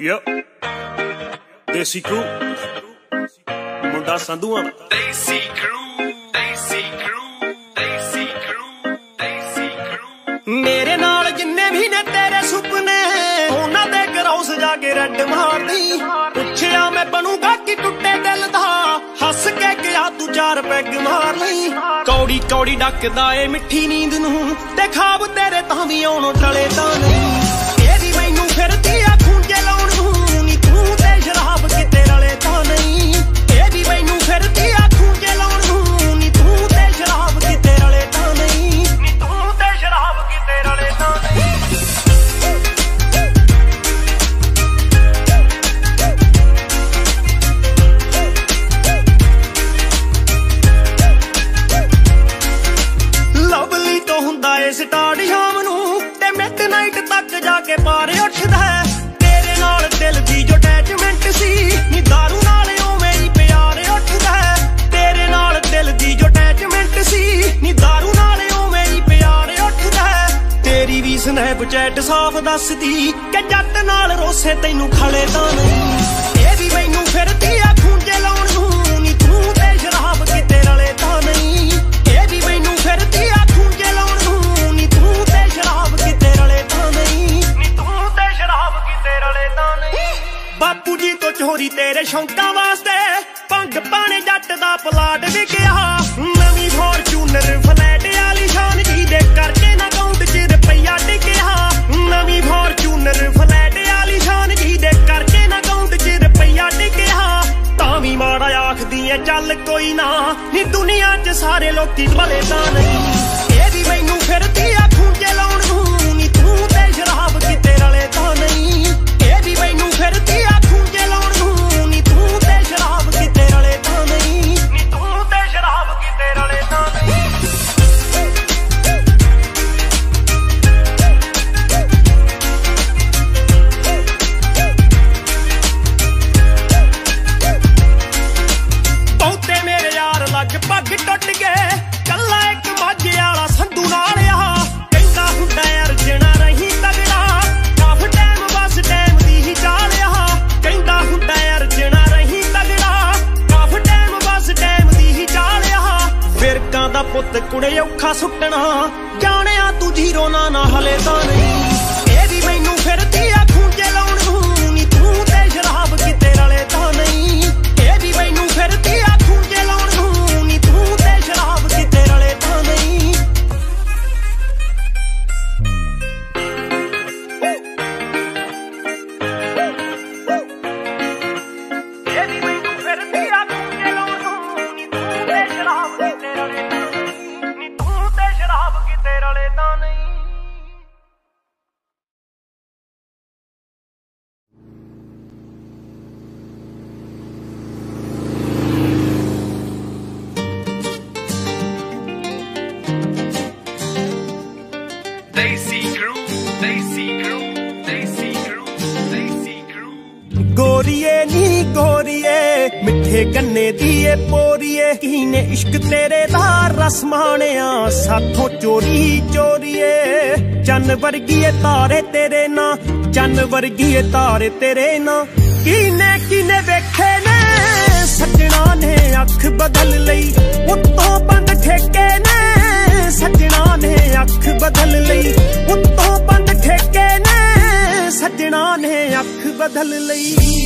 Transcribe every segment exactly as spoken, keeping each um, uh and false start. Yep. Desi Crew. Munda Sandhuan. Desi Crew. Desi Crew. Desi Crew. Desi Crew. मेरे नाल जिन्ने भी ने तेरे सुपने हैं, उन्हां दे घरों सजा के रट मार दी। पूछिया मैं बनूंगा कि टुटे दिल दा, हस के गया तू चार पैग मार ली। कौड़ी कौड़ी डकदा ए मिठी नींद नूं, ते खाब तेरे तां वी आउणों टले तां नहीं। के पारे उठदा है तेरे नाल दिल दी जो अटैचमेंट सी नी दारू नाल ओवें ही प्यार उठदा है तेरे नाल दिल दी जो अटैचमेंट सी नी दारू नाल ओवें ही प्यार उठदा है तेरी भी स्नैपचैट साफ दसदी कि जट नाल रोसे तैनू खले तां नहीं ए भी मैनू फिरदी आ खूंजे लाउण नूं नी तू ते शराब किते रले तां नहीं ए भी मैनू फिरदी आ खूंजे लाउण नूं नी तू ते शराब किते रले तां नहीं बापू जी तो चोरी तेरे शौंका वास्ते पंग पाने जट दा प्लाट विकिया नवीं फॉर्चूनर फ्लैट आलीशान जी दे करके ना अकाउंट च रुपया टिकिया नवीं फॉर्चूनर फ्लैट आलीशान जी दे करके ना अकाउंट च रुपया टिकिया तां वी माड़ा आखदी ऐ चल कोई ना नी दुनिया च सारे लोकी भले तां नहीं ए वी मैनू फिरदी आ खूंजे लाउण नूं नी तू ते शराब किते रले तां नहीं ए वी मैनू फिरदी पग टुट गए कला एक माझे आला संधू नाल आ चंगा हुंदा अर्जना रही तगड़ा काफ टाइम बस टाइम दी ही चाल आ चंगा हुंदा अर्जना रही तगड़ा काफ टाइम बस टाइम दी ही चाल आ फिरकां दा पुत कुड़े औखा सुटना जाने आ तू जीरो ना ना हले तां नहीं ए वी मैनू फिरदी आ खूंजे लाउण नूं नी तू ते शराब किते रले तां नहीं ए वी मैनू फिरदी आ खूंजे लाउण नूं चन्न वर्गीए तारे तेरे ना चन्न वर्गीए तारे तेरे ना कीने कीने वेखे ने सजना ने अख बदल लई उत्तों बंद ठेके ने सजना ने अख बदल लई उत्तों बंद ठेके ने सजना ने अख बदल लई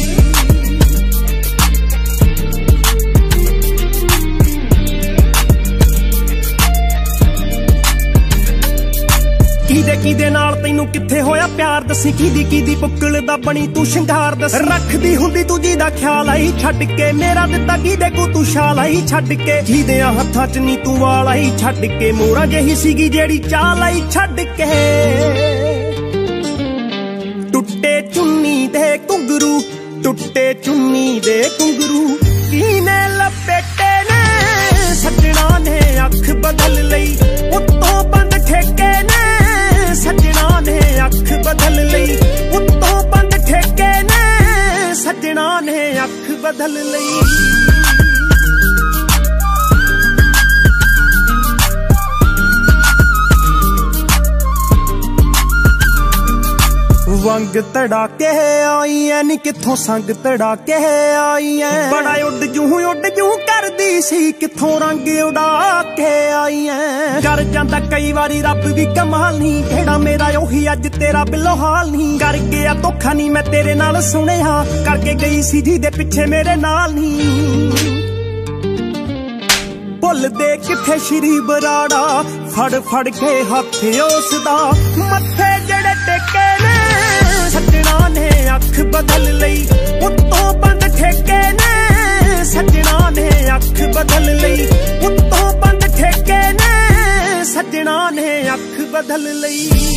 किदे किदे नाल तैनू किथे होया प्यार दसी किदी किदी पुक्कल दा बनी तू शंगार दस रखदी हुंदी तू जी दा ख्याल आई छड्ड के मेरा दिता किदे को तू शाल आई छड्ड के जीदेया हत्थां च नी तू वाल आई छड्ड के मोरा जही सीगी जेड़ी चाल आई छड्ड के टुट्टे चुन्नी दे घुंगरू टुट्टे चुन्नी दे घुंगरू कीने लपेटे ने सजना ने अख बदल लई उत्तों बंद ठेके ने सजना ने अख बदल लई उत्तों बंद ठेके ने सजना ने अख बदल लई वांग तड़ाके आई ऐ नी किथों संग तड़ाके आई ऐ बड़ा उड जूं उड जूं करदी सी किथों रंग उड़ा के आई ऐ कर जांदा कई वारी रब भी कमाल नहीं केड़ा मेरा ओही अज तेरा बिलो हाल नहीं कर गया धोखा नहीं मैं तेरे नाल सुनिया करके गई सी जी दे पिछे मेरे नाल नहीं भुल दे किथे श्री बराड़ा फड़ फड़ के हथ उसदा मत्थे जड़े टेके ने सजना ने अख बदल लई उत्तों बंद ठेके ने सजना ने अख बदल लई उत्तों बंद ठेके ने सजना ने अख बदल लई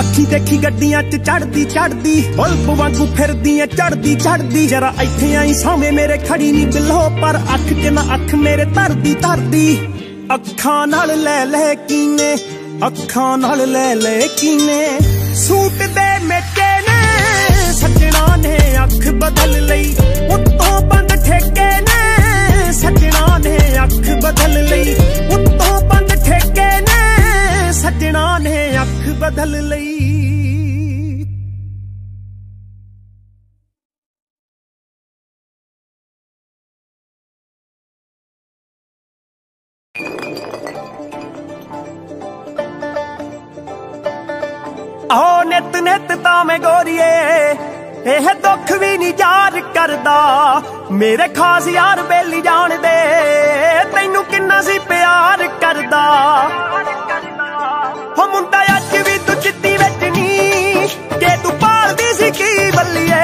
अखी देखी गड्डियां च चढ़दी चढ़दी बल्ब वांगू फिरदी चढ़दी चढ़दी जरा इत्थे आई सामे मेरे खड़ी नी बिल्लो पर अख च ना अख मेरे तरदी तरदी अखा नाल ले ले कीने अखा नाल ले ले कीने सूट दे मेटे ने सजना ने अख बदल लई उत्तों बंद ठेके ने सजना ने अख बदल लई उत्तों बंद ठेके ने सजना ने अख बदल लई। आओ नित नित तामे गोरिए एह दुख भी नहीं जार करदा मेरे खास यार बेली जान दे तैनू किन्ना सी प्यार करदा हो मुंडा अज भी तू चिट्टी बेचनी जे तू पालदी सी की बल्लिए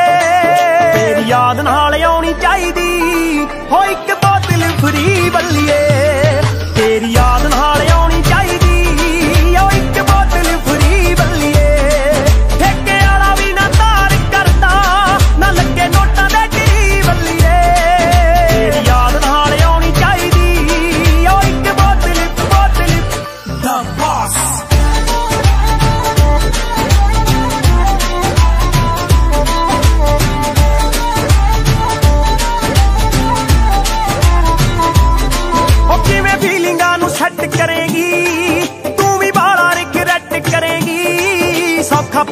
तेरी याद नाल आउणी चाहिदी हो इक बोतल फ्री बल्लिए तेरी याद नाल आउणी चाहिदी हो इक बोतल फ्री बल्लिए ठेके वाला भी ना तार करदा ना लगे नोटां दे ढी बल्लिए तेरी याद नाल आउणी चाहिदी हो इक बोतल बोतल द बॉस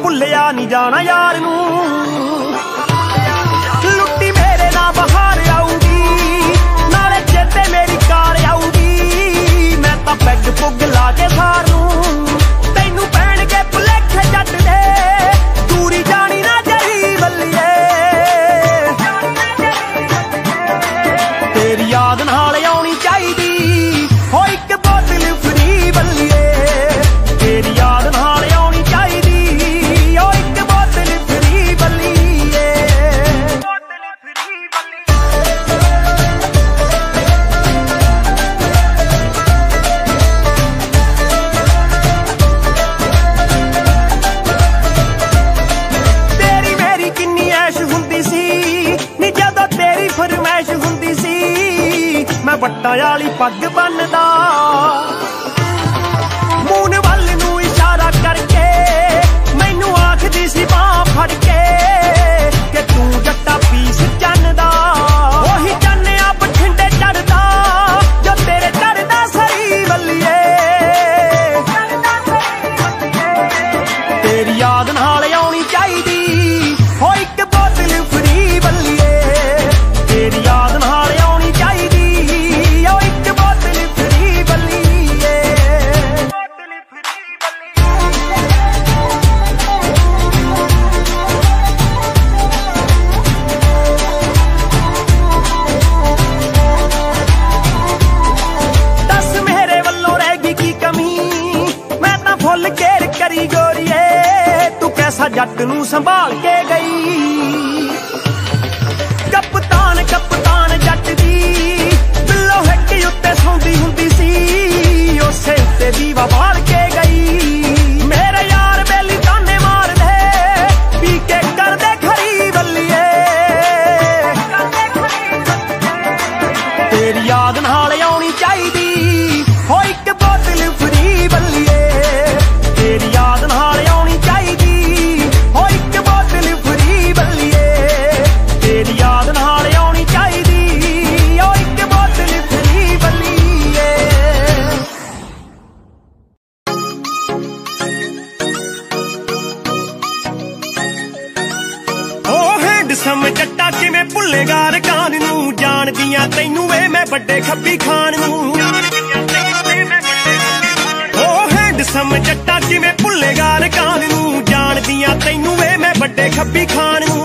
भुलिया नहीं जाना यार नू लुट्टी मेरे ना बहार आऊगी नाले चेते मेरी कार आऊगी मैं तो पैग पुग ला के सारू तैनू पैण के भुलेखे जट दे दूरी जानी ना जही बल्लिए तेरी याद नाल आउणी चाहिदी हो इक बोतल फ्री बल्लिए तेरी याद नाल आउणी चाहिदी बट्टा आली पग बनदा मून वल नू इशारा करके मैनू आखदी सी बांह फड़ के कि तू जट्टा पीस चन्नदा ओही चन्ने आ बठिंडे चढ़दा जो तेरे चढ़दा सही बल्लिए तेरी याद नाल आउणी चाहिदी हो इक बोतल फ्री बल्लिए तेरी याद नाल आउणी चाहिदी जट नू संभाल के गई कप्तान कप्तान जट दी बिल्लो हिट उत्ते सौंदी हुंदी सी उसे उत्ते दीवा बाल के गई मेरे यार बेली ताने मार दे पी के कर दे खरी बल्लिए तेरी याद नाल आउणी चाहिदी हो इक बोतल फ्री बल्लिए तेरी याद नाल आउणी चाहिदी हो इक बोतल फ्री बल्लिए तेरी याद ना किवें भुलेगा रकान नू, जान दियां तैनू वे मैं बड़े खब्बी खान नू। ओ हैंडसम जट्टा किवें भुलेगा रकान नू, जान दियां तैनू वे मैं बड़े खब्बी खान नू।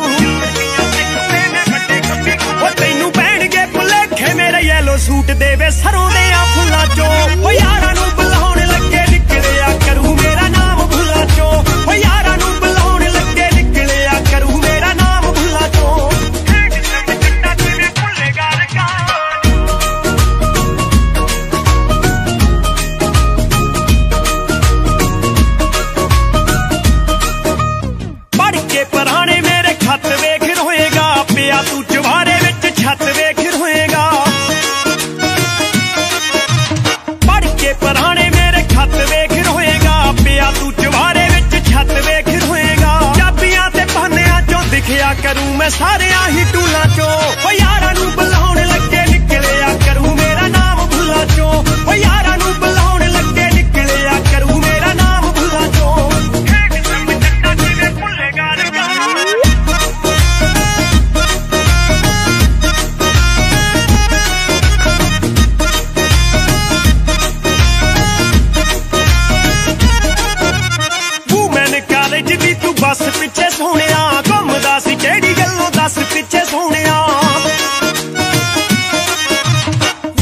ओ तैनू पैणगे भुलेखे मेरे येलो सूट दे वे सरों दे आ फुल्लां चों। ओ यारां नू बुलाउण लगे निकलिया करूं मेरा नाम भुल्लां चों। ओ यारां नू बुलाउण लगे निकलिया करूं मेरा नाम भुल्लां चों। पढ़ के पराने मेरे खत वेख रोएगा, पिया तू चुवारे विच छत वेख रोएगा। पराने मेरे खत वेख रोएगा, पिया तू चुवारे विच छत वेख रोएगा। चाबियां ते भानियां चो दिखिया करूं मैं सारे ही टूला चो। ओ यारां नू बुलाउण लगे निकलिया करूं मेरा नाम भुल्लां चो। ओ यारां नू बुलाउण लगे निकलिया करूं मेरा नाम भुल्लां चो। बस पिछे सोने घूमदा सी केड़ी गल्लों दस पिछे सोने।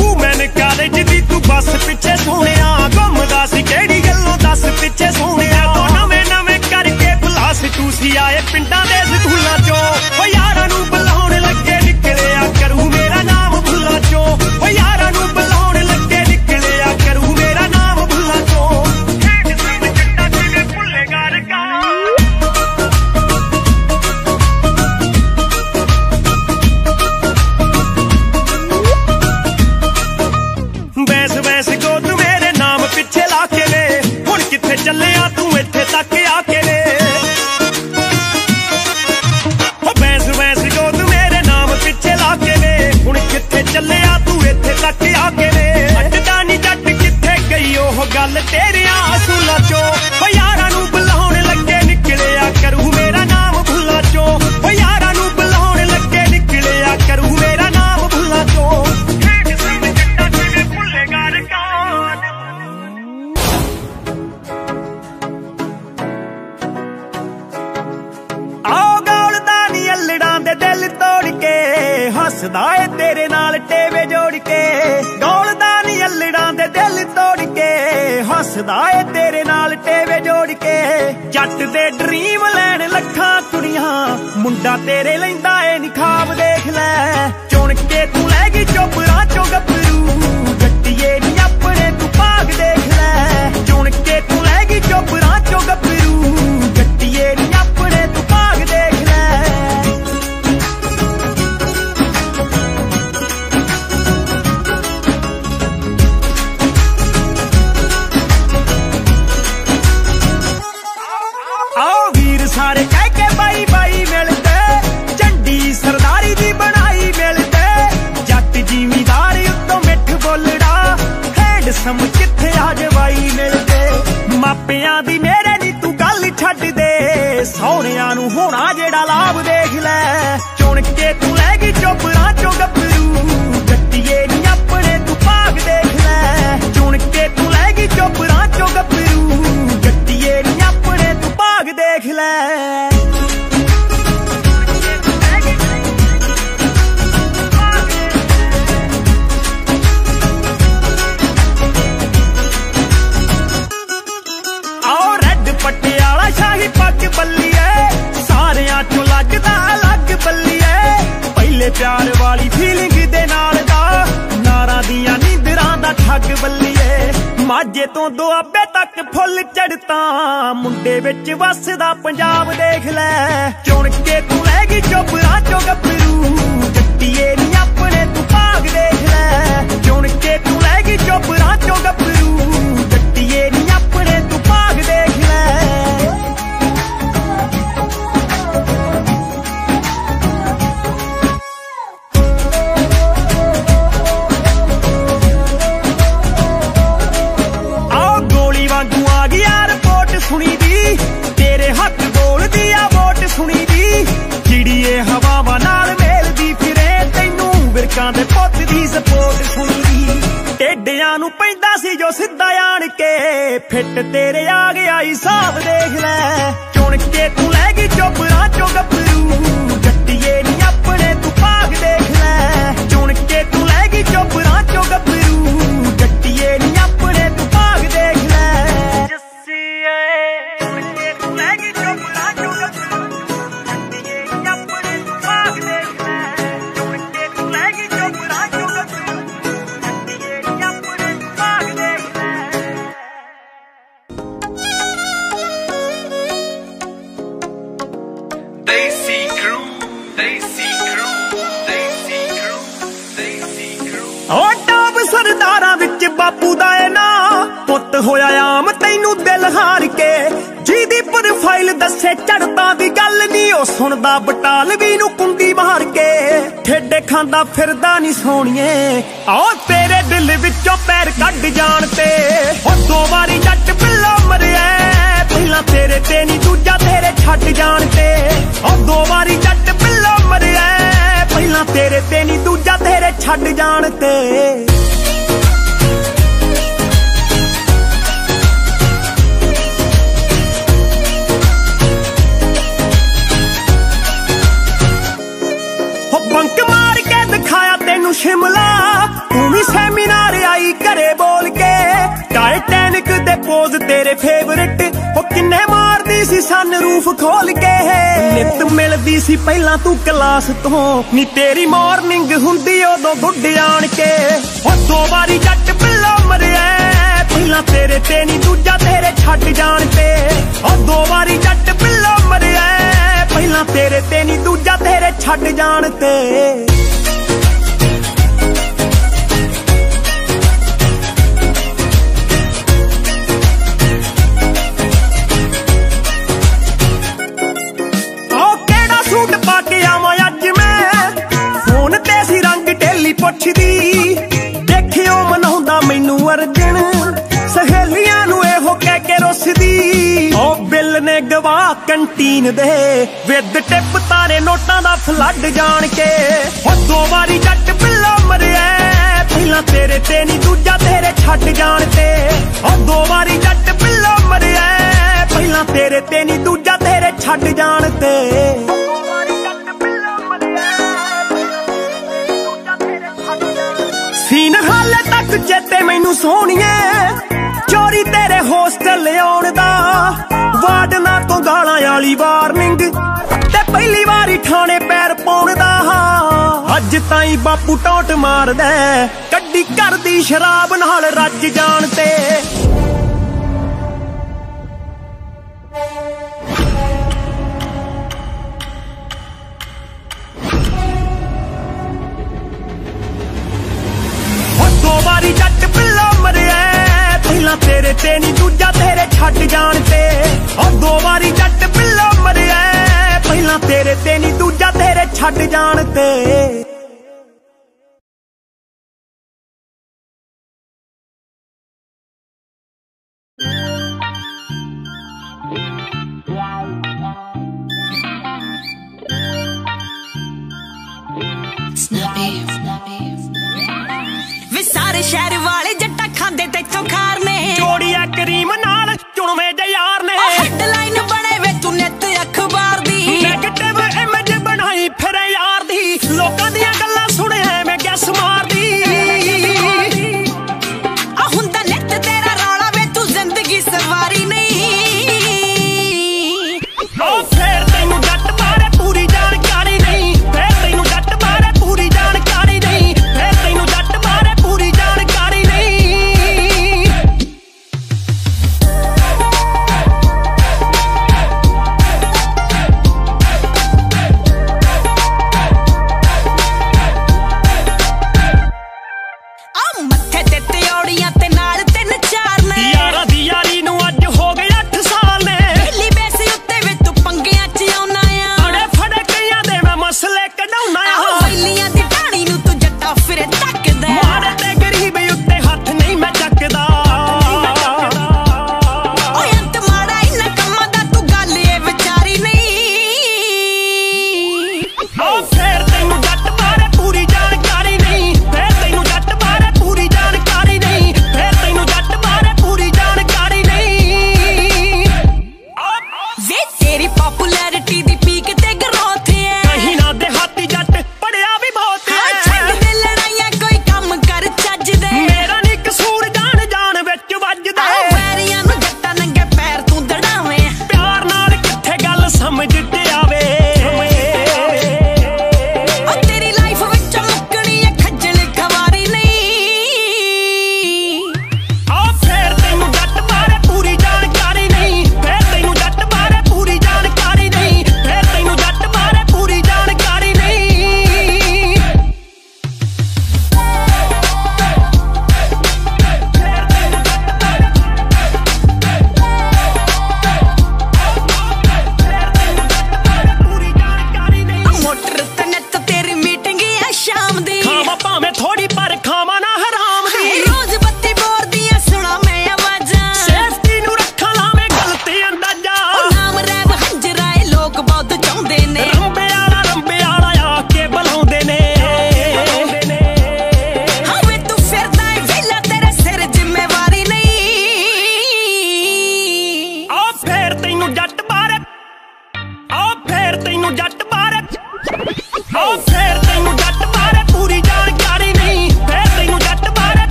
तू मैन कॉलेज दी तू बस पिछे सोने घूमदा सी केड़ी गल्लों दस पिछे सोने। नवे नवे करके बुलास तू सी आए पिंडा दे स्कूलों चो। ओ यारां नू बुलाउण लगे निकलिया करूं मेरा नाम भुल्लां चो। ओ यारां नू बुलाउण लगे निकलिया करूं मेरा नाम भुल्लां चो। चलिया तू इत्थे तक आके वे बैंस बैंस गो तू मेरे नाम पिछे लाके वे। हुण कित्थे चलिया तू इत्थे तक आके वे। अटदा नहीं जट कित्थे गई ओह गल तेरियां असूलां चो। ओ यारां नू बुलाउण लगे निकलिया करूं मेरा नाम भुल्लां चो। ओ यारां नू बुलाउण लगे निकलिया करूं मेरा नाम भुल्लां चो। हसदा ए तेरे नाल टेवे जोड़ के गौलदा नी अल्लड़ां दे दिल तोड़ के। हसदा ए तेरे नाल टेवे जोड़ के। जट दे ड्रीम लैन लखां कुड़ियां, मुंडा तेरे लैंदा ए नी खाब देख लै। चुन के तू लैगी चोपड़ा चो गपरू, जट्टिए नी अपने तू भाग देख लै। चुन के तू लैगी चोपड़ा चो गपरू, जट्टिए नी अपने तू भाग देख लै। हैंडसम कित्थे आज वाई मिलदे, मापियां दी मेरे नी तू गल छड्ड दे। सौहरियां नू होना जेड़ा लाभ देख लै। चुन के तू लैगी चोपड़ा चो गपरू, जट्टिए नी अपने तू भाग देख लै। चुन के तू लैगी चोपड़ा चो गपरू, जट्टिए नी अपने तू भाग देख लै। प्यार वाली फीलिंग दे नाल दा नारां दियां नींदरां दा ठग बल्लिए। माझे तो दुआबे तक फुल चढ़ता, मुंडे विच वसदा पंजाब देख लै। चुन के तू लैगी चोपड़ा चो गपरू, जट्टिए नी अपने तू भाग देख लै। चुन के तू लैगी चोपड़ा चो गपरू, जट्टिए नी अपने तू भाग देख लै। तेरे हक बोल दिया वोट सुनी दी, चिड़िए हवावां नाल मेल मालकां दे पुत्त दी सपोर्ट सुनदी टेढ़ियां नू पैंदा सी जो सिद्धा आन के फिट तेरे आ गया हिसाब देख लै चुन के तू लै गई चोपड़ा चो गपरू जट्टिए नी अपने तू भाग देख लै चुन के तू लै गई चोपड़ा चो गपरू जट्टिए नी अपने तू भाग देख लै जस्सी आए चुन के तू लै गई चोपड़ा चो गपरू जट्टिए नी अपने तू भाग देख लै चुन के तू लै गई चोपड़ा चो गपरू बापू दा ए ना पुत होया आम तैनू दिल हार के जी दी प्रोफाइल दस्से चढ़ता दी गल नी ओ सुनदा बटालवी नू कुंडी मार के ठेडे खांदा फिरदा नी सोनिए आओ तेरे दिल विचों पैर कट जान ते ओ दो वारी जट पिल्ला मरिया पहला तेरे ते नी दूजा तेरे छट जान ते ओ दो वारी जट पिल्ला मरिया पहला तेरे ते नी दूजा तेरे छट जान ते शिमला तूमी सेमिनार आई करे बोल के टाइटैनिक दे पोज तेरे फेवरेट ओ किन्ने मारदी सी सनरूफ खोल के नित मिलदी सी पहला तू क्लास तो नी तेरी मॉर्निंग हुंदी ओदो गुड आन के ओ दो बारी जट पिल्ला मरिया पहला तेरे ते नी दूजा तेरे छट जान ते ओ दो बारी जट पिल्ला मरिया पहला तेरे ते नी दूजा तेरे छट जान ते देखियो मनाउंदा मैनू अर्जन सहेलियां नू इहो कह के रोसदी ओ बिल ने गवा कंटीन दे विद टिप तारे नोटां दा फ्लड जान के ओ दो वारी जट पिल्ला मरिया पहला तेरे ते नी दूजा तेरे छट जान ते ओ दो वारी जट पिल्ला मरिया पहला तेरे ते नी दूजा तेरे छट जान ते सीन हाले तक चेते मैनू सोनिए चोरी तेरे होस्टल आने दा वार्डना तो गाला आली वार्निंग ते पहली बारी ठाणे पैर पौन दा अज ताई बापू टोट मार दे कड्डी कर दी शराब नाल रज जान ते जट पिल्ला मरिया पहला तेरे ते नी दूजा तेरे छट जान ते और दो बारी जट पिल्ला मरिया पहला तेरे ते नी दूजा तेरे छट जान ते सारे शहर वाले जट्टा खांदे ते चौखार ने जोड़िया करीम नाल चुनवे दे यार ने हेडलाइन बने वे तूने ते अखबार दी नेगेटिव इमेज बनाई फिर यार दी लोकां दी गल्लां सुने है मैं गैस मार दी आ हुंदा नेट तेरा रौला वे तू जिंदगी सवारी नहीं ओ फिर तैनू जट बारे पूरी जानकारी नहीं फिर तैनू जट बारे पूरी जानकारी नहीं फिर तैनू जट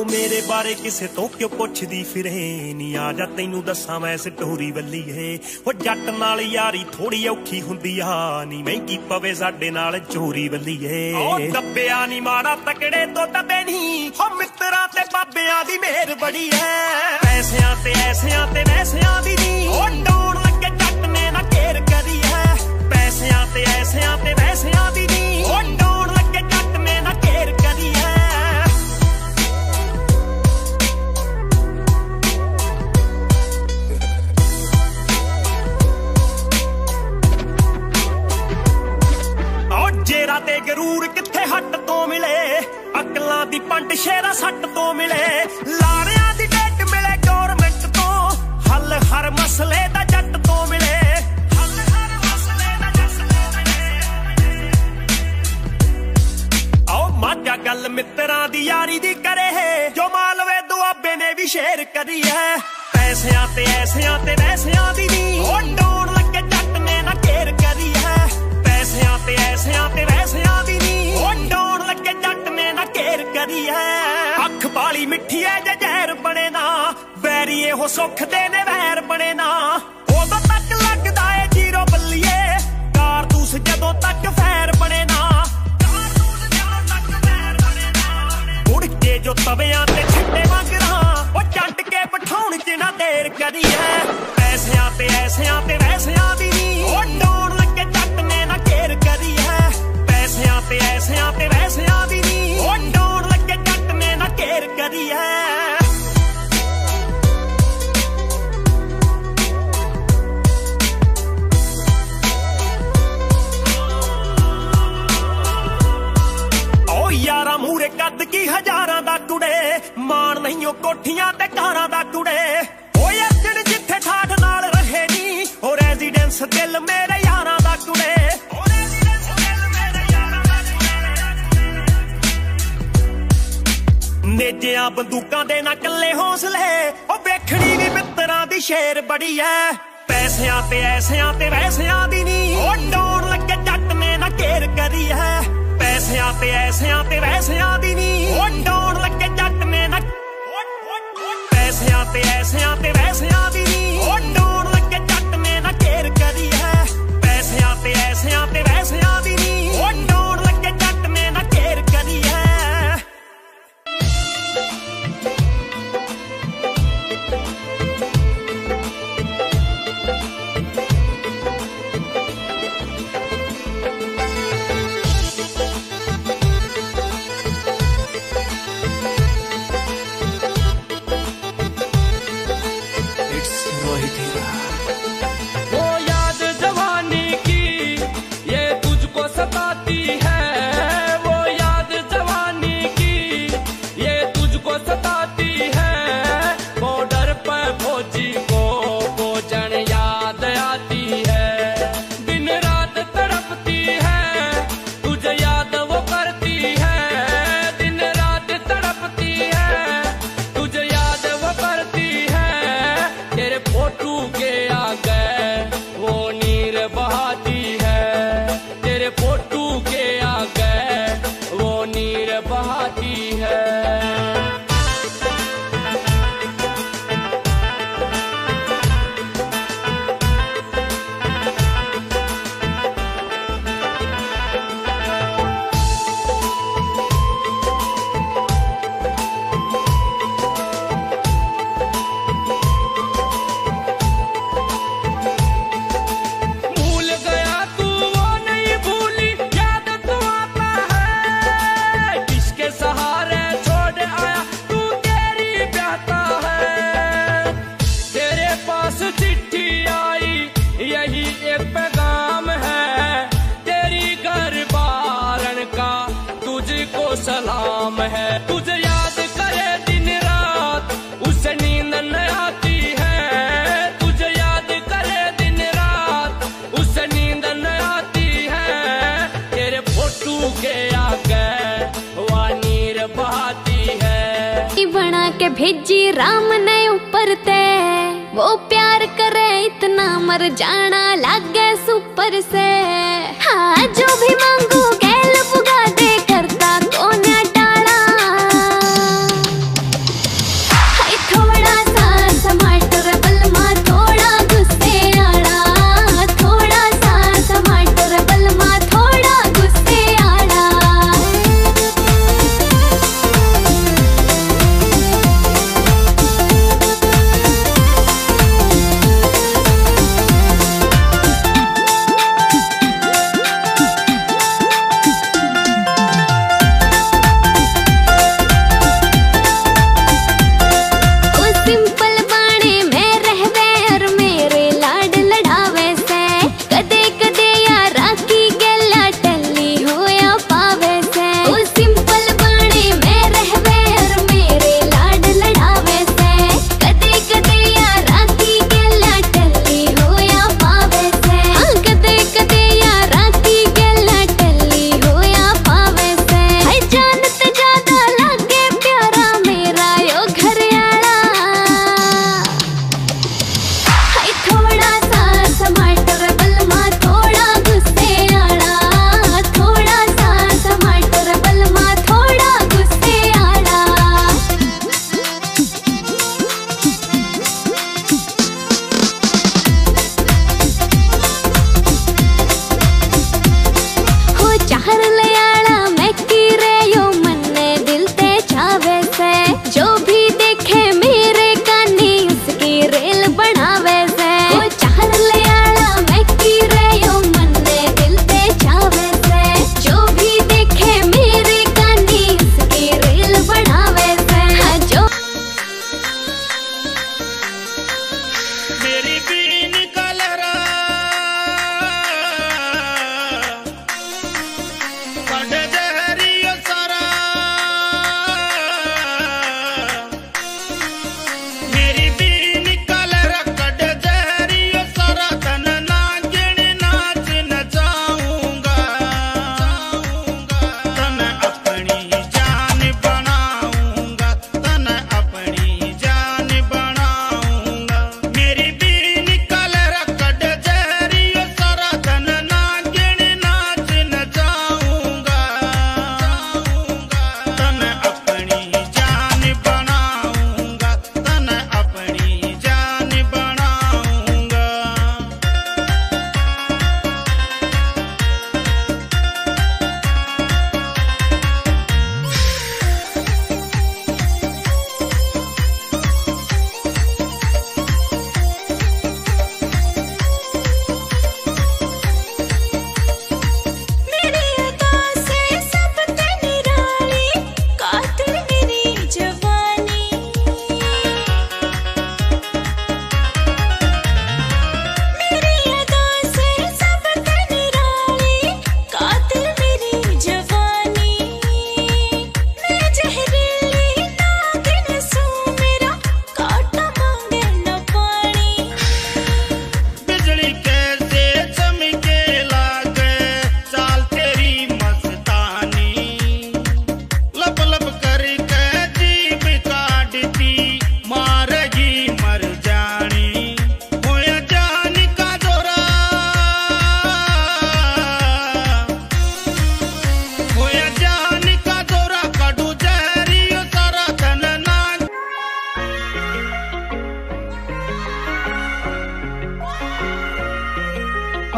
ਉਹ ਮੇਰੇ ਬਾਰੇ ਕਿਸੇ ਤੋਂ ਕਿਉਂ ਪੁੱਛਦੀ ਫਿਰੇ ਨੀ, ਆ ਜਾ ਤੈਨੂੰ ਦੱਸਾਂ ਵੈਸ ਟੋਰੀ ਵੱਲੀ ਏ। ਉਹ ਜੱਟ ਨਾਲ ਯਾਰੀ ਥੋੜੀ ਔਖੀ ਹੁੰਦੀ ਆ ਨੀ, ਮਹਿੰਗੀ ਪਵੇ ਸਾਡੇ ਨਾਲ ਚੋਰੀ ਵੱਲੀ ਏ। ਉਹ ਦੱਬਿਆ ਨੀ ਮਾੜਾ ਤਕੜੇ ਤੋਂ ਦੱਬੇ ਨੀ, ਉਹ ਮਿੱਤਰਾਂ ਤੇ ਬਾਬਿਆਂ ਦੀ ਮਿਹਰ ਬੜੀ ਐ। ਪੈਸਿਆਂ ਤੇ ਐਸਿਆਂ ਤੇ ਵੈਸਿਆਂ ਦੀ ਨੀ, ਉਹ ਡਾਉਣ ਲੱਗੇ ਜੱਟ ਨੇ ਨਾ ਕੇਰ ਕਰੀ ਐ। ਪੈਸਿਆਂ ਤੇ ਐਸਿਆਂ ਤੇ ਵੈਸਿਆਂ ਦੀ ਨੀ, ਉਹ ਡਾਉਣ ਲੱਗੇ ਜੱਟ ਨੇ ਨਾ ਕੇਰ ਕਰੀ ਐ। जेरा ते गरूर किथे हट तो मिले, अकला दी पंड शेरा सट तो मिले, लारिया दी डेट मिले गवर्नमेंट तो, हल हर मसले दा जट तो मिले, हल हर मसले दा जट। आओ माजा गल मित्रा दी यारी दी करे है, जो मालवे दुआबे ने भी शेर करी है। पैसिया ते ऐसिया ते वैसिया दी नी, ओ डोन लगे जट ने ना केर करी है। पैसिया ते ऐसिया ते वैसिया दी नी, ओ डोन लगे जट ने ना केर करी है। अख पाली मिठी है जे जहर बने ना, वैरिए हो सुख देने वैर बने ना। उदों तक लगदा है जीरो बल्लिए, कारतूस जदों तक फैर बने ना, कारतूस जदों तक फैर बने ना। मुड़ के जो तवियां ते छिट्टे मंगदा, ओ चंट के बिठाउण च ना देर करी है। पैसिया ते ऐसिया ते वैसिया दी नी, ओ डोन लगे जट ने ना केर करी है। पैसिया ते ऐसिया ते वैसिया दी नी, ओ डोन लगे जट ने ना केर करी है। ओ यारा मूरे कद की हजारां दा कुड़े, मान नहीं ओ कोठियां ते कारां दा कुड़े। ओ यसन जिथे ठाठ नाल रहे नी, ओ रेजिडेंस दिल मेरे यारां दा कुड़े। नेजिया बंदूकां दे ना कल्ले हौसले, ओ वेखणी वी मित्तरां दी शेर बड़ी ऐ। पैसिया ते ऐसिया ते वैसिया दी नी, ओ डोन लगे जट ने ना केर करी है। पैसिया ते ऐसिया ते वैसिया दी नी, ओ डोन लगे जट ने ना। पैसिया ते ऐसिया ते वैसिया दी नी, ओ डोन लगे जट ने ना केर करी है। पैसिया ते ऐसिया ते वैसिया दी नी, ओ डोन लगे जट ने ना केर करी है। भेजी राम ने ऊपर ते, वो प्यार करे इतना मर जाना लागे सुपर से। हाँ जो भी मांगू गैल पुगा दे, करता तो ना डाला।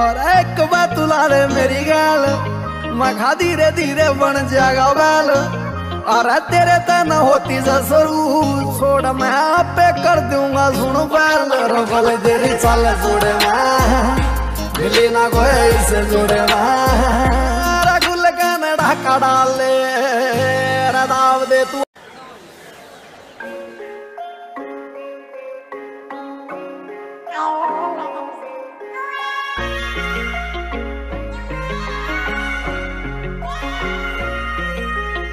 और एक बात तुलारे मेरी गाल मखा धीरे धीरे बन जागा बाल। और तेरे तना होती जसरू छोड़ मैं आप पे कर दूंगा सुन बाल। रबल तेरी चाल जोड़े मिली ना कोई से जोड़े रघुल का ढाका डाले रदाव दे तू।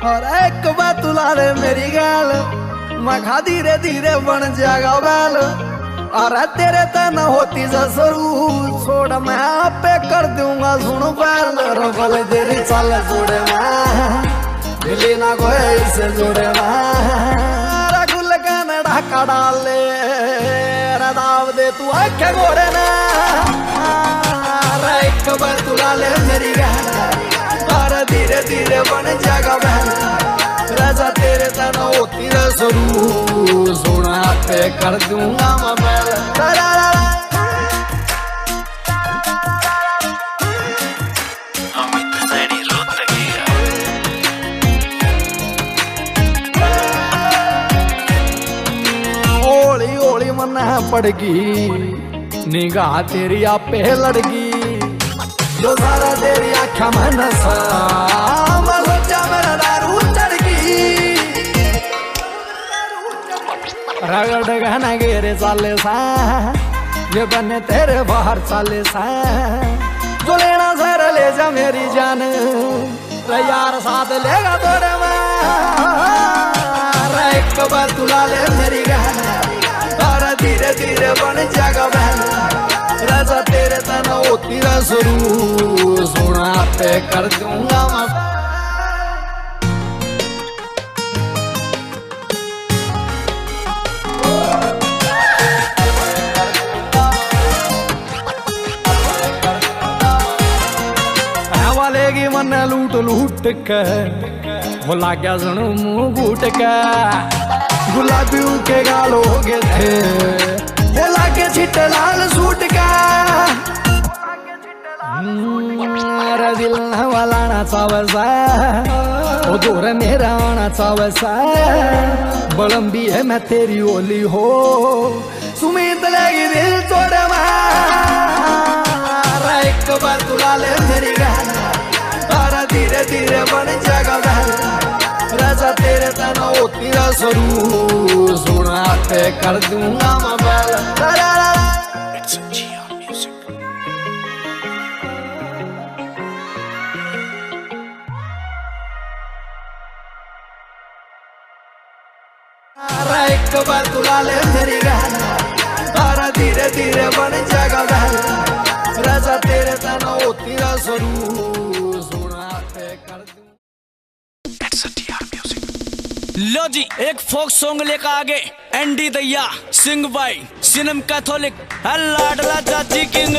और एक बात तुलारे मेरी गाल मखा धीरे धीरे बन जागा बाल। और तेरे तना होती जसरू छोड़ मैं आप पे कर दूंगा सुन बाल। रबल तेरी चाल जोड़े मिली ना कोई से जोड़े रघुल का ढाका डाले रदाव दे तू आखे गोरे ना। एक बात तुलारे मेरी गाल धीरे धीरे बन जागा राजा तेरे तना होती जसरू सोना पे कर दूंगा मैं। होली होली मन पड़गी निगाह तेरी आपे लड़गी जो सारा तेरी आख्या मन सा सोचा मेरा दारू चढ़गी रगड़ गहना गेरे साले सा ये बने तेरे बाहर साले सा जो लेना सर ले जा मेरी जान यार साथ लेगा तोरे मैं। एक बार तुला ले मेरी गहना और धीरे धीरे बन जागा बहना राजा तेरे तना होती जसरू सोना पे कर दूंगा मैं। मन लूट लूट के बोला क्या सुनो मुंह बूट के गुलाबी के गाल हो गए थे बोला के छिटे लाल सूट का मेरा दिल वाला ना चावसा वो दूर मेरा आना चावसा बलम्बी है मैं तेरी ओली हो सुमित लगी दिल तोड़े मारा। एक बार तुला ले मेरी गाना और धीरे धीरे बन जागा राजा तेरे तना होती जसरू सोना पे कर दूंगा मोबाइल। एक बार तुला ले मेरी गाना और धीरे धीरे बन जागा राजा तेरे तना होती जसरू। लो जी एक फोक सॉन्ग लेकर आगे एंडी दैया सिंह भाई सिनेम कैथोलिक लाडला चाची किंग।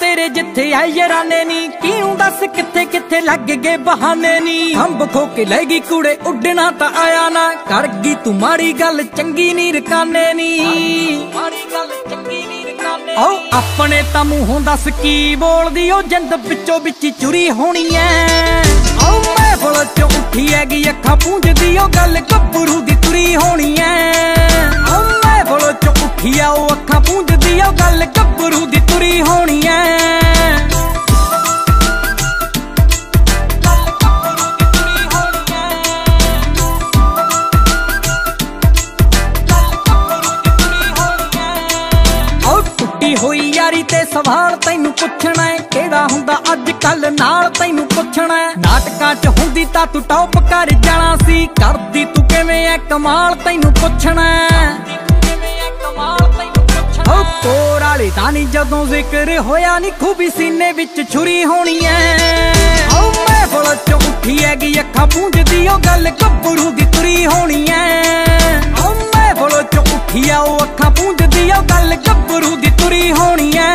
तेरे जिथे आई राने नी क्यों दस किथे किथे लग गए बहाने नी। अंब खो के लगी कूड़े उड़ना ता आया ना, कर गई तू माड़ी गल चंगी नी रकाने नी। ओ अपने ता मुंहों दस की बोल दी, ओ जिंद पिछो बिची चुरी होनी है। ओ महफल चो उठी हैगी अखा पूंजदी, ओ गल गब्बरू दी तुरी होनी है। ओ महफल चो उठी है ओ अखा पूंजदी, ओ गल गब्बरू दी तुरी होनी है। होई यारी ते सवाल तैनू पुछना है, केड़ा हुंदा अज कल नाल तैनू पुछना है। नाटकां च हुंदी तां तू टॉप कर जाना सी, करदी तू किवें ऐ कमाल तैनू पुछना है। ओ कोर आले दा नी जदों जिक्र होया नी, खूबी सीने विच छुरी होनी है। ओ महफल चो उठी हैगी अखा पूंजदी, ओ गल गब्बरू दी तुरी होनी है। ओ महफल चो उठी है ओ अखा पूंजदी, ओ गल गब्बरू दी तुरी होनी है।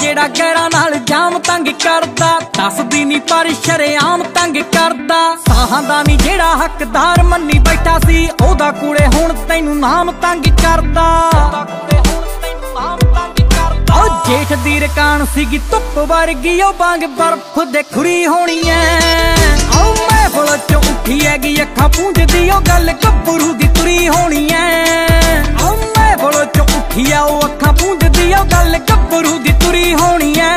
जेड़ा गैरां नाल जाम तंग करदा, दसदी नी पर शरेआम तंग करदा। साहां दा नी जेड़ा हकदार मन्नी बैठा सी, ओदा कूड़े हुण तैनू नाम तंग करदा। ओ जेठ दी रकान सीगी धुप वर्गी, ओ बांग बर्फ दे खुरी होनी है। ओ महफल चो उठी हैगी अखा पूंजदी, ओ गल गब्बरू दी तुरी होनी है। ओ महफल चो उठी है ओ अखा पूंजदी, ओ गल गब्बरू दी तुरी होनी है।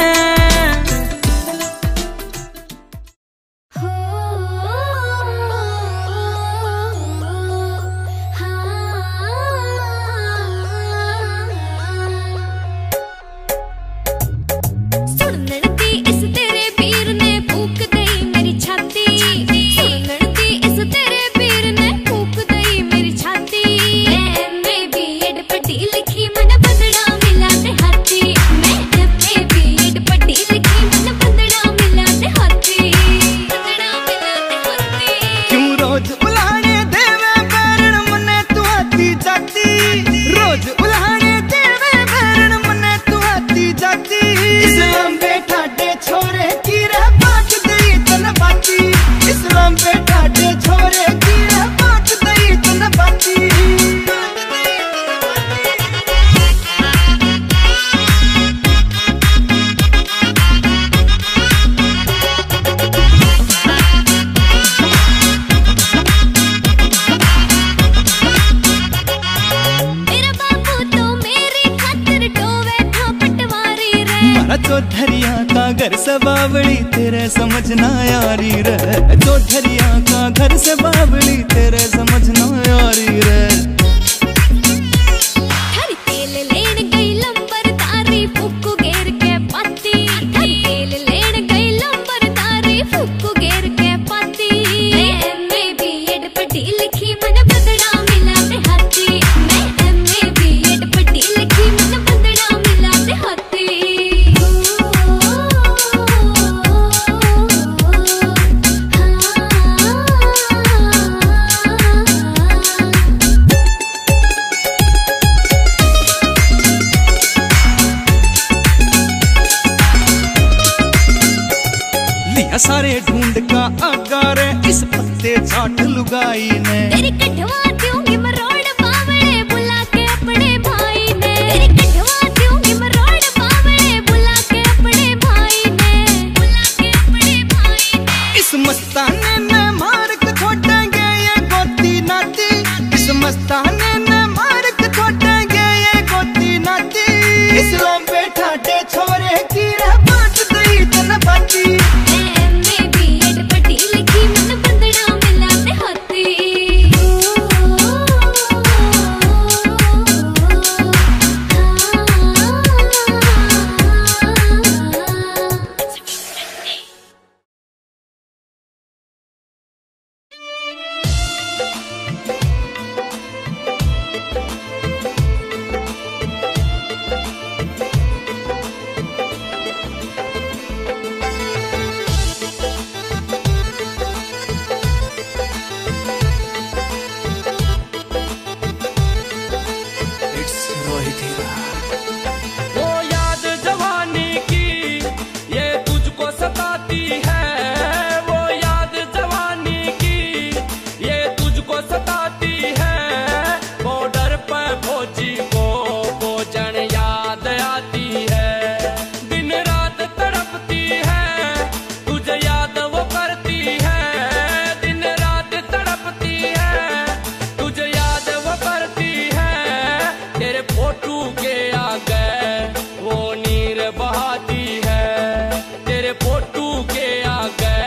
शादी है तेरे पोटू के आगे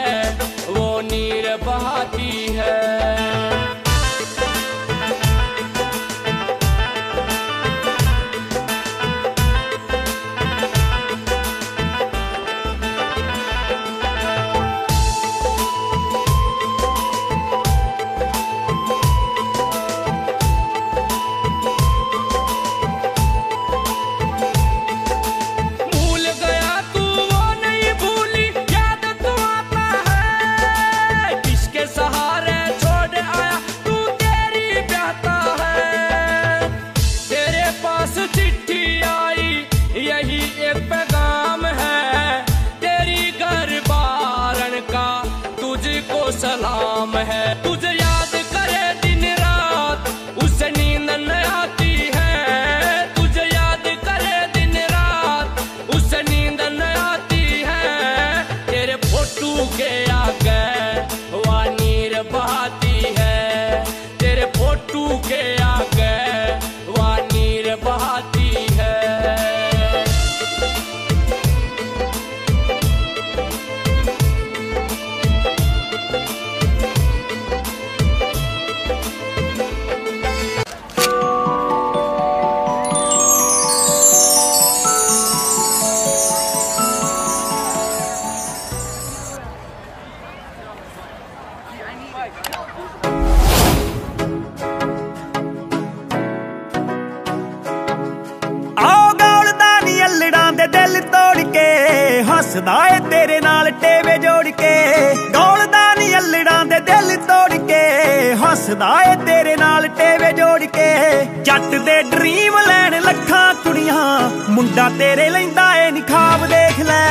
वो नीर बहाती है। सलाम है तुझे याद करे दिन रात उसे नींद न आती है। तुझे याद करे दिन रात उसे नींद न आती है। तेरे फोटू के आगे वह नीर बहाती है। तेरे फोटू के आगे वह नीर बहाती है। हसदाए तेरे नाल टेवे जोड़ के गौलदा नी अल्लड़ां दे दिल तोड़ के हसदाए तेरे नाल टेवे जोड़ के जट दे ड्रीम लैन लखां कुड़ियां मुंडा तेरे लैंदा ए नी खाब देख लै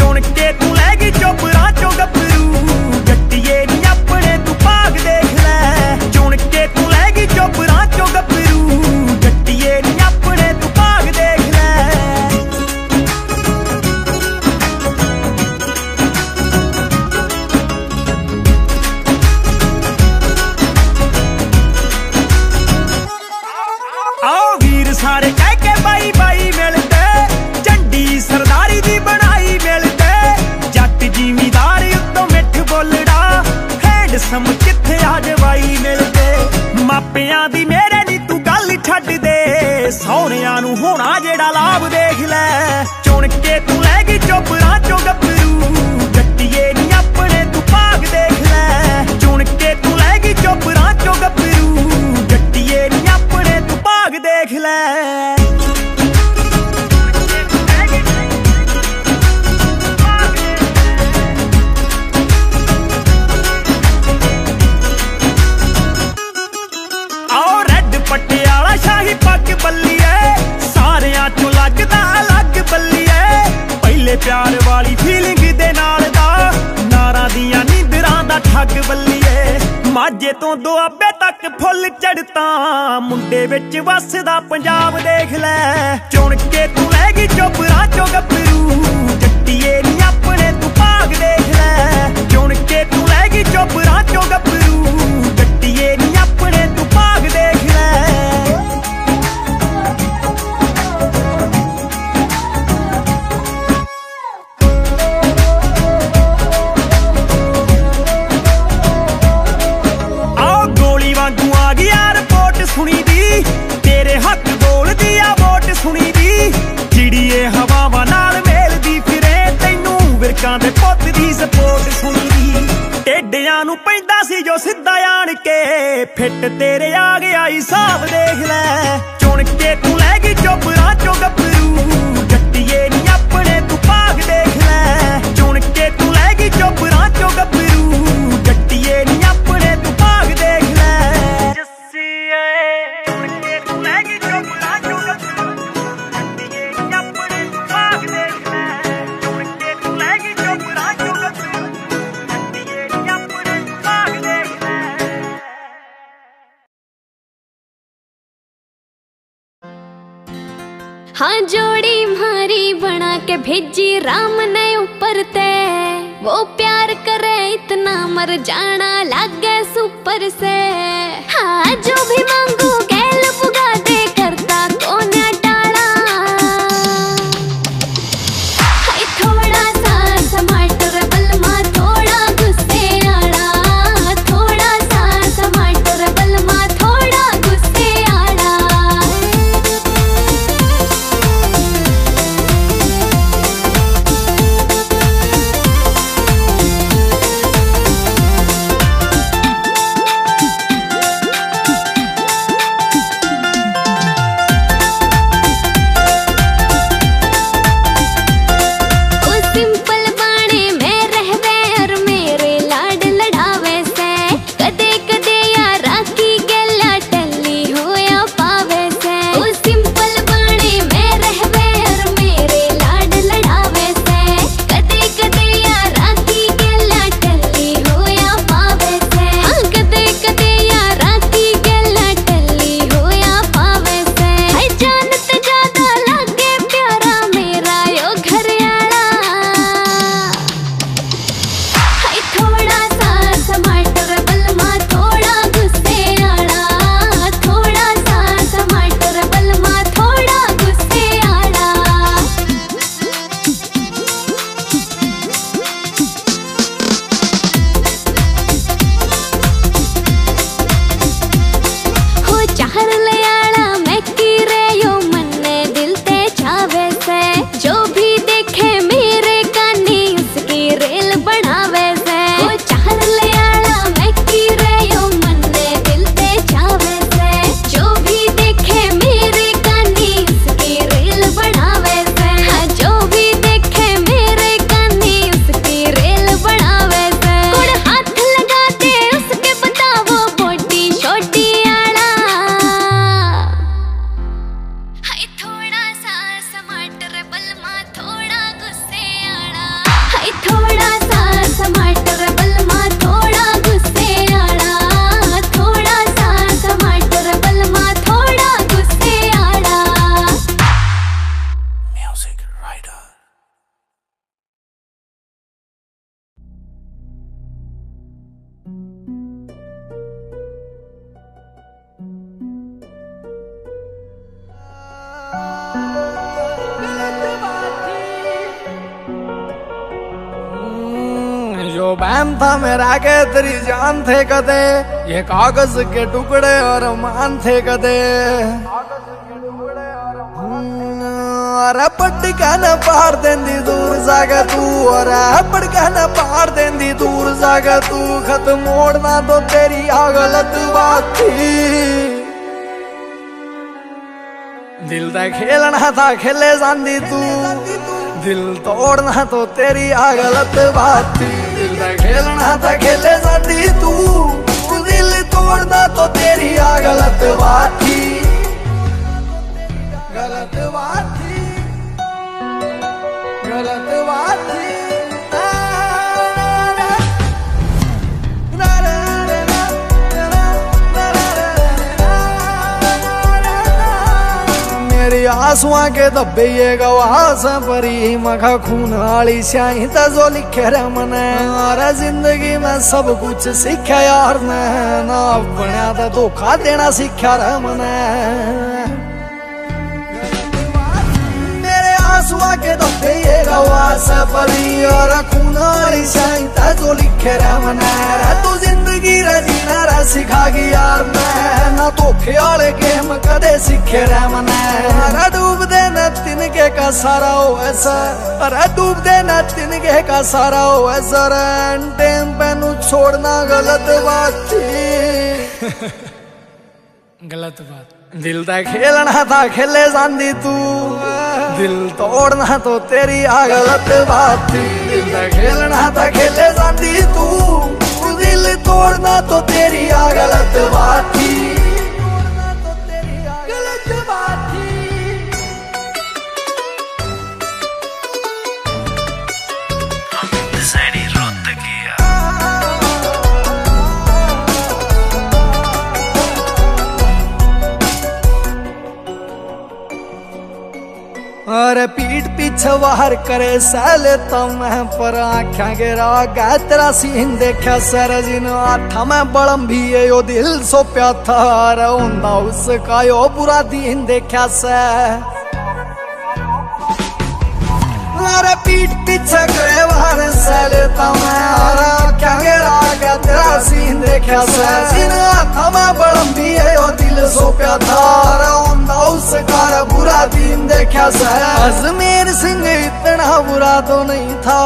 चुन के तू लैगी चोपड़ा चो गपरू जट्टिए नी अपने तू भाग देख लै चुन के तू लैगी चोपड़ा चो गपरू जट्टिए नी अपने तू भाग देख लै। किथे आज वाई मिलते मापिया दी मेरे नी तू गल छड्ड दे सौहरिया नू होना जेड़ा लाभ देख लै चुन के तू लैगी चोपड़ा चो गपरू जट्टिए नी अपने तू भाग देख लै चुन के तू लैगी चोपड़ा चो गपरू जट्टिए नी अपने तू भाग देख लै। प्यार वाली फीलिंग दे नाल दा नारा दिया नींदरां दा ठग बल्लिए माजे तो दुआबे तक फुल चढ़ता मुंडे विच वसदा पंजाब देख लै चुन के तू लैगी चोपड़ा चो गपरू जट्टिए नी अपने तू भाग देख लै चुन के तू लैगी चोपड़ा चो गपरू जट्टिए नी अपने तू भाग देख लै। फिट तेरे आ गया हिसाब देख लै चुन के तू लैगी चोपड़ा चो गपरू जट्टिए नी अपने तू भाग देख लै चुन के तू लैगी चोपड़ा चो गपरू जट्टिए नी अपने तू भाग देख लै। हाँ जोड़ी मारी बना के भेजी राम ने ऊपर ते वो प्यार करे इतना मर जाना लागे सुपर से। हाँ जो भी मांगोगे लबुगा दे करता को न टाला। जो बैम था मेरा के तेरी जान थे कदे, ये कागज के टुकड़े और मान थे कदे। अरे पटका न पार देंदी दूर जागा तू, अरे पटका न पार देंदी दूर जागा तू। खत मोड़ना तो तेरी आ गलत बात थी, दिल दा खेलना था खेले जांदी तू, दिल तोड़ना तो तेरी आ गलत बात थी। दिल दा खेलना था खेले जांदी तू, दिल तोड़ना तो तेरी आ गलत बात थी, गलत बात थी, गलत बात थी। आंसुआ के दबे ये गवास परी मखा खून वाली स्याही ता जो लिखे रे मने। अरे जिंदगी में सब कुछ सीखा यार ने, ना बनया तो धोखा देना सीखा रे मने। मेरे आंसुआ के दबे ये गवास परी और खून वाली स्याही ता जो लिखे रे मने। तू जिंदगी रे जीना रे सिखा गी यार ने, ना धोखे वाले गेम कदे सीखे रे मने। तिनके का सारा हो ऐसा, अरे डूब देना तिनके का सारा हो ऐसा। टाइम पे नू छोड़ना गलत बात थी, गलत बात। दिल दा खेलना था खेले जांदी तू, दिल तोड़ना तो तेरी आ गलत बात थी। दिल दा खेलना था खेले जांदी तू, दिल तोड़ना तो तेरी आ गलत बात थी। अरे पीठ पीछे बाहर करे सह लेता मैं, पर आख्या गेरा गया तेरा सीन देखा सर जिन आठा मैं बड़म्भी यो दिल सो प्या था। अरे उन्दा उसका यो बुरा दिन देखा सह। अरे पीठ पीछे करे बाहर सह लेता मैं, अरे आख्या गेरा गया तेरा सीन देखा सह जिन आठा मैं बड़म्भी यो दिल सो प्या था। उसका बुरा दिन देखा सर। अजमेर सिंह इतना बुरा तो नहीं था,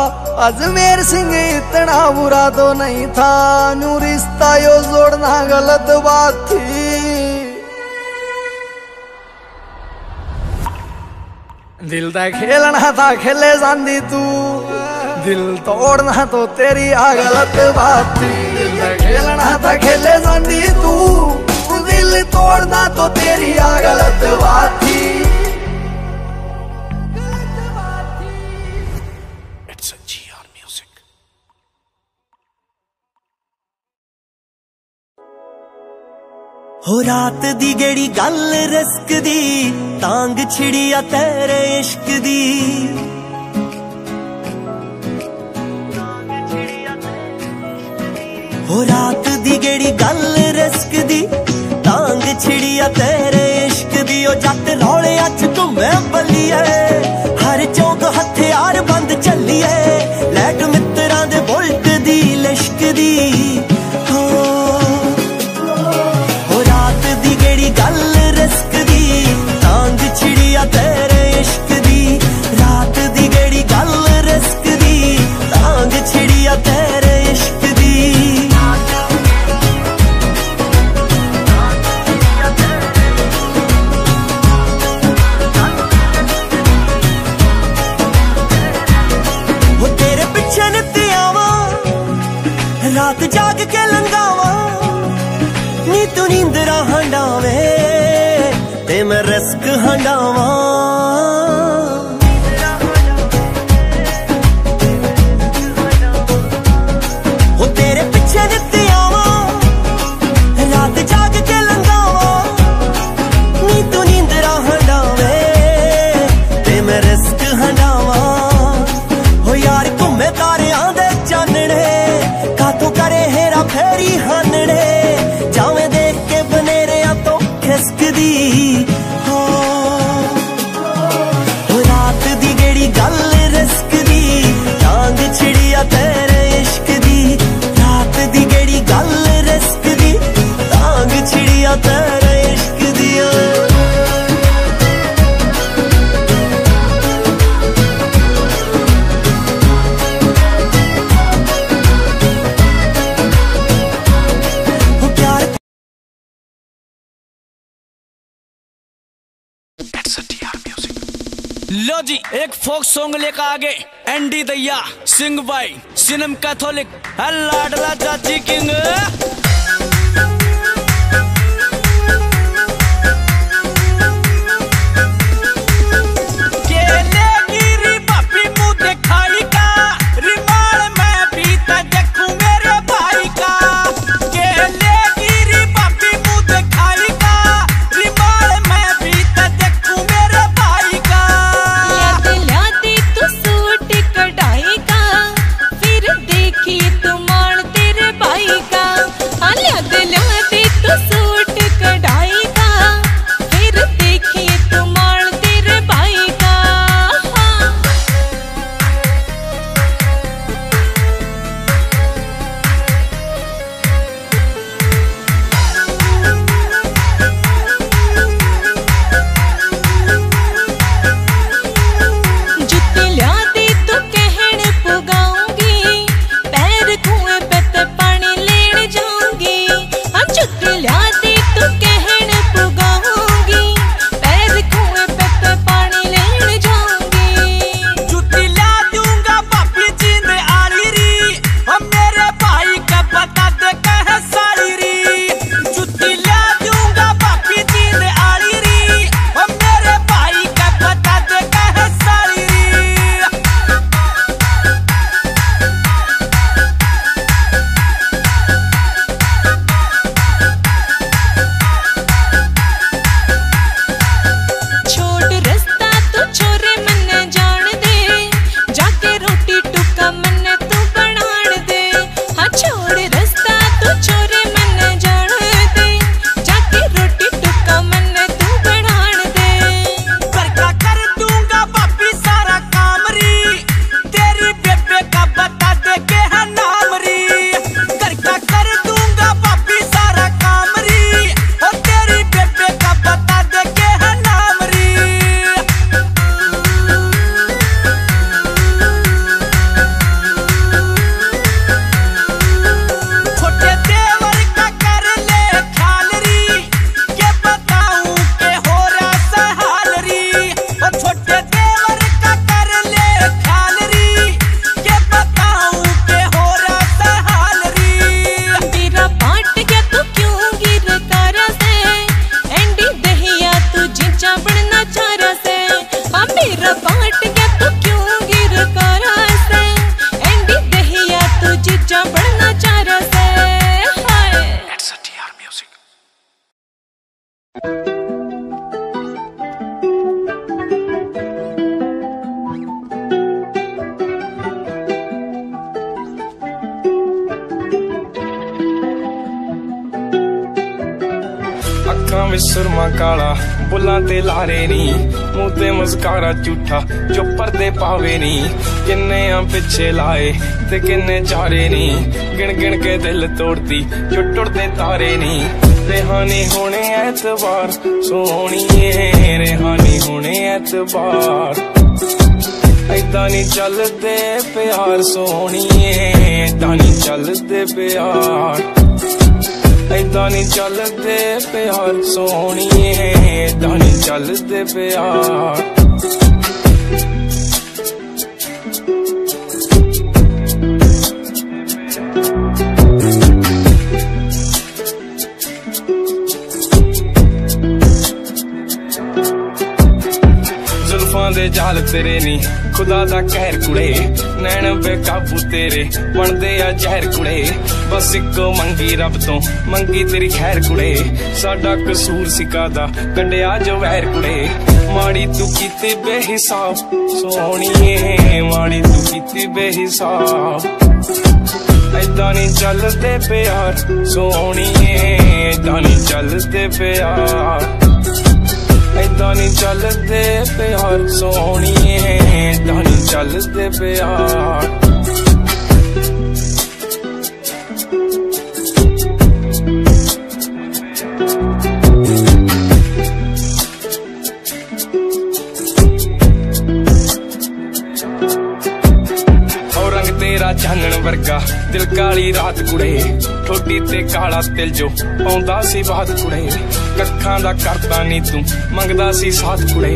अजमेर सिंह इतना बुरा तो नहीं था। न्यू रिश्ता यो जोड़ना गलत बात थी। दिल दा खेलना था खेले जांदी तू, दिल तोड़ना तो तेरी आ गलत बात थी। दिल दा खेलना था खेले जांदी तू, दिल तोड़ना तो तेरी आ गलत बात थी, गलत बात थी। It's a G R music. हो रात दी गेड़ी गल रिस्क दी, तांग छिड़ी आ तेरे इश्क दी, हो रात दी गेड़ी गल रिस्क दी, तांग छिड़िया तेरे इश्क दी। ओ जट रौले अच घूमे बलिए, हर चौक हथियार बंद चलिए, लैट मित्रां दे बुलट दी लिश्क दी। हो रात दी केड़ी गल रिस्क दी, तांग छिड़िया तेरे इश्क दी। रात दी केड़ी गल रिस्क दी, तांग छिड़िया तेरे इश्क दी। रात जाग के लंगावा नी तू नींदरा हंडावे, ते मैं रिस्क हंडावा। वो तेरे पीछे नित आवा, रात जाग के लंगावा नी तू नींदरा हंडावे, ते मैं रिस्क हंडावा। हो यार घूमे तारे आंदे चानने, तू करे हेरा फेरी हानने, जावे देख के बनेरिया तो खिसक दी। हो लो जी एक फोक सॉन्ग लेकर आगे एंडी दैया सिंह भाई सिनेम कैथोलिक लाडला चाची किंग। सुरमा काला बुला ते लारे नी मुँह मुस्कारा झूठा जो परदे पावे नी किन्ने पिछे लाए ते किन्ने चारे नी गिण गिण के दिल तोड़ती जो टुटदे तारे नी। रेहानी होने ऐतबार सोहणीए रेहानी होने ऐतबार ऐदां नी चलदे प्यार सोहणीए ऐदां नी चलदे प्यार ऐदां नी चलदे प्यार सोहणीए ऐदां नी चलदे प्यार। जुल्फां दे जाल तेरे नी खुदा दा कहर कुड़े नैन बेकाबू तेरे बनदे आ जहर कुड़े बस इको मंगी रब तो मंगी तेरी खैर कुड़े साडा कसूर सिका दा कड्डिया जो वैर कुड़े माड़ी तू कीती बेहिसाब सोहणीए माड़ी तू कीती बेहिसाब ऐदां नी चलदे प्यार सोहणीए ऐदां नी चलदे प्यार ऐदां नी चलदे प्यार सोहणीए ऐदां नी चलदे प्यार। चानन वर्गा दिल काली रात कुड़े ठोडी ते काला तिल जो पौंदा सी बात कुड़े कक्खां दा करता नी तू मंगदा सी साथ कुड़े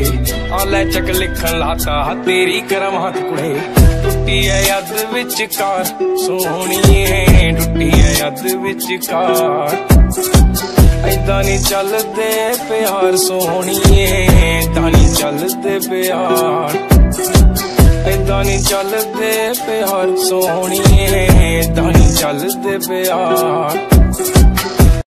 आ लै चक लिखण लाता तेरी करमात कुड़े टुटी है याद विच कार सोहणीए टुटी है याद विच कार ऐदां नी चलदे प्यार सोहणीए ऐदां नी चलदे प्यार ऐदां नी चलदे प्यार सोहणीए ऐदां नी चलदे प्यार।